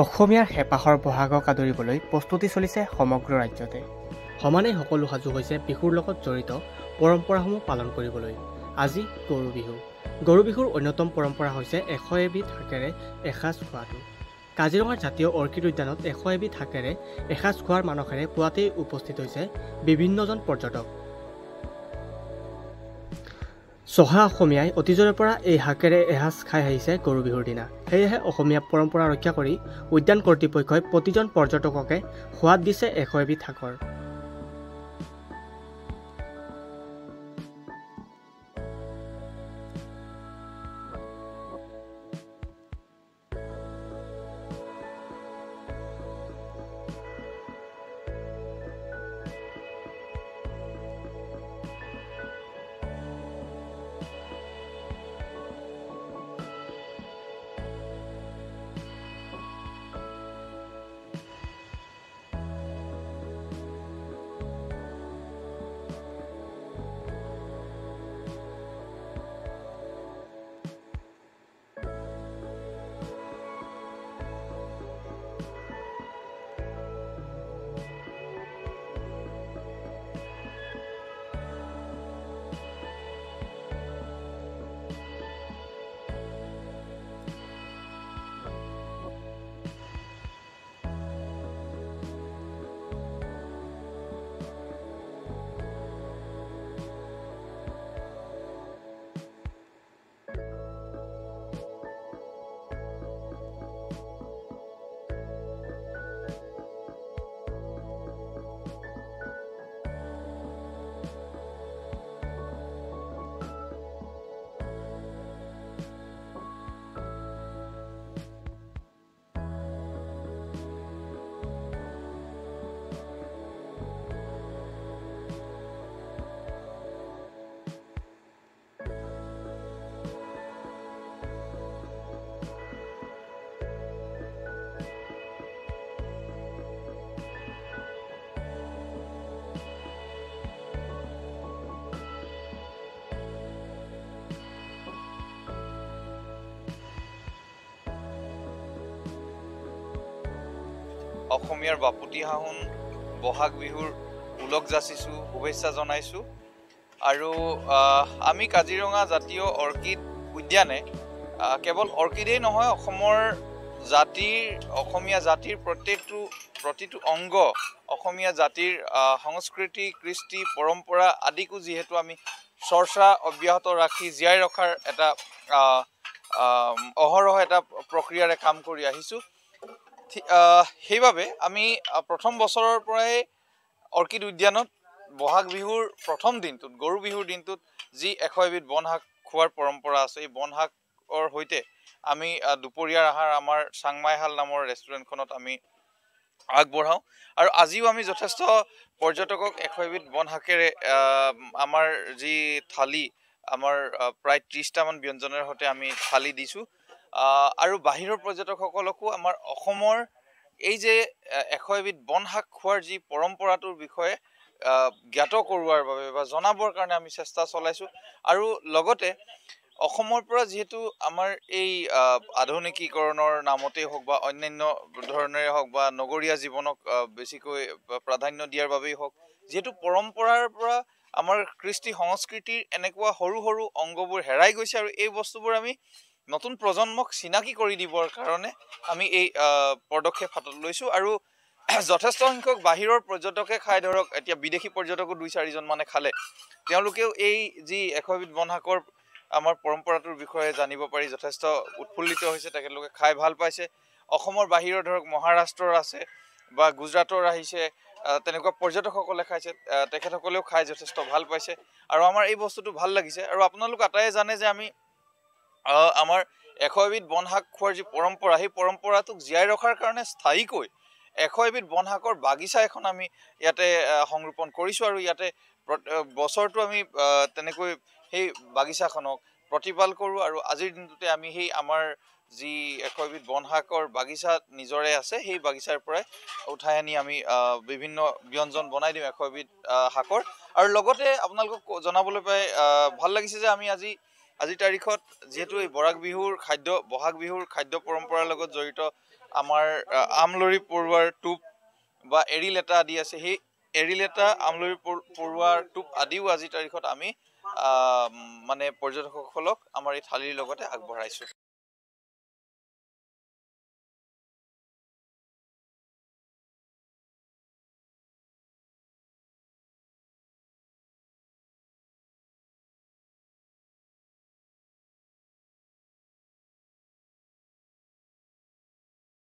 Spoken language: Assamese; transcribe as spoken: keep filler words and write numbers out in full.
অসমীয়াৰ হেঁপাহৰ বহাগক আদৰিবলৈ প্ৰস্তুতি চলিছে সমগ্ৰ ৰাজ্যতে। সমানেই সকলো সাজু হৈছে বিহুৰ লগত জড়িত পৰম্পৰাসমূহ পালন কৰিবলৈ। আজি গৰু বিহু। গৰু বিহুৰ অন্যতম পৰম্পৰা হৈছে এশ এবিধ শাকেৰে এসাঁজ খোৱাটো। কাজিৰঙাৰ জাতীয় অৰ্কিড উদ্যানত এশ এবিধ শাকেৰে এসাঁজ খোৱাৰ মানসেৰে পুৱাতেই উপস্থিত হৈছে বিভিন্নজন পৰ্যটক। চহা অসমীয়াই অতীজৰে পৰা এই শাকেৰে এসাঁজ খাই আহিছে গৰু বিহুৰ দিনা। সেয়েহে অসমীয়া পৰম্পৰা ৰক্ষা কৰি উদ্যান কৰ্তৃপক্ষই প্ৰতিজন পৰ্যটককে সোৱাদ দিছে এশ এবিধ শাকৰ। অসমীয়াৰ বাপতি সাহোন বহাগ বিহুৰ ওলগ যাচিছোঁ, শুভেচ্ছা জনাইছোঁ। আৰু আমি কাজিৰঙা জাতীয় অৰ্কিড উদ্যানে কেৱল অৰ্কিডেই নহয়, অসমৰ জাতিৰ অসমীয়া জাতিৰ প্ৰত্যেকটো প্ৰতিটো অংগ, অসমীয়া জাতিৰ সংস্কৃতি, কৃষ্টি, পৰম্পৰা আদিকো যিহেতু আমি চৰ্চা অব্যাহত ৰাখি জীয়াই ৰখাৰ এটা অহৰহ এটা প্ৰক্ৰিয়াৰে কাম কৰি আহিছোঁ। সেইবাবে আমি প্ৰথম বছৰৰ পৰাই অৰ্কিড উদ্যানত বহাগ বিহুৰ প্ৰথম দিনটোত, গৰু বিহুৰ দিনটোত যি এশ এবিধ বনশাক খোৱাৰ পৰম্পৰা আছে, এই বনশাকৰ সৈতে আমি দুপৰীয়াৰ আহাৰ আমাৰ চাংমাইহাল নামৰ ৰেষ্টুৰেণ্টখনত আমি আগবঢ়াওঁ। আৰু আজিও আমি যথেষ্ট পৰ্যটকক এশ এবিধ বনশাকেৰে আমাৰ যি থালি, আমাৰ প্ৰায় ত্ৰিছটামান ব্যঞ্জনৰ সৈতে আমি থালি দিছোঁ। আৰু বাহিৰৰ পৰ্যটকসকলকো আমাৰ অসমৰ এই যে এশ এবিধ বনশাক খোৱাৰ যি পৰম্পৰাটোৰ বিষয়ে জ্ঞাত কৰোৱাৰ বাবে বা জনাবৰ কাৰণে আমি চেষ্টা চলাইছোঁ। আৰু লগতে অসমৰ পৰা যিহেতু আমাৰ এই আধুনিকীকৰণৰ নামতেই হওক বা অন্যান্য ধৰণেৰে হওক বা নগৰীয়া জীৱনক বেছিকৈ প্ৰাধান্য দিয়াৰ বাবেই হওক, যিহেতু পৰম্পৰাৰ পৰা আমাৰ কৃষ্টি সংস্কৃতিৰ এনেকুৱা সৰু সৰু অংগবোৰ হেৰাই গৈছে, আৰু এই বস্তুবোৰ আমি নতুন প্ৰজন্মক চিনাকি কৰি দিবৰ কাৰণে আমি এই পদক্ষেপ হাতত লৈছোঁ। আৰু যথেষ্ট সংখ্যক বাহিৰৰ পৰ্যটকে খাই, ধৰক এতিয়া বিদেশী পৰ্যটকো দুই চাৰিজন মানে খালে, তেওঁলোকেও এই যি এশ এবিধ বনশাকৰ আমাৰ পৰম্পৰাটোৰ বিষয়ে জানিব পাৰি যথেষ্ট উৎফুল্লিত হৈছে, তেখেতলোকে খাই ভাল পাইছে। অসমৰ বাহিৰৰ ধৰক মহাৰাষ্ট্ৰৰ আছে বা গুজৰাটৰ আহিছে, তেনেকুৱা পৰ্যটকসকলে খাইছে, তেখেতসকলেও খাই যথেষ্ট ভাল পাইছে আৰু আমাৰ এই বস্তুটো ভাল লাগিছে। আৰু আপোনালোক আটায়ে জানে যে আমি আমাৰ এশ এবিধ বনশাক খোৱাৰ যি পৰম্পৰা, সেই পৰম্পৰাটোক জীয়াই ৰখাৰ কাৰণে স্থায়ীকৈ এশ এবিধ বনশাকৰ বাগিচা এখন আমি ইয়াতে সংৰোপণ কৰিছোঁ। আৰু ইয়াতে বছৰটো আমি তেনেকৈ সেই বাগিচাখনক প্ৰতিপাল কৰোঁ। আৰু আজিৰ দিনটোতে আমি সেই আমাৰ যি এশ এবিধ বনশাকৰ বাগিচা নিজৰে আছে, সেই বাগিচাৰ পৰাই উঠাই আনি আমি বিভিন্ন ব্যঞ্জন বনাই দিম এশ এবিধ শাকৰ। আৰু লগতে আপোনালোকক জনাবলৈ পাই ভাল লাগিছে যে আমি আজি আজিৰ তাৰিখত যেহেতু এই বৰাক বিহুৰ খাদ্য বহাগ বিহুৰ খাদ্য পৰম্পৰাৰ লগত জড়িত আমাৰ আমলৰি পৰুৱাৰ টোপ বা এৰি লেটা আদি আছে, সেই এৰি লেটা আমলৰি পৰুৱাৰ টোপ আদিও আজিৰ তাৰিখত আমি মানে পৰ্যটকসকলক আমাৰ এই থালিৰ লগতে আগবঢ়াইছোঁ।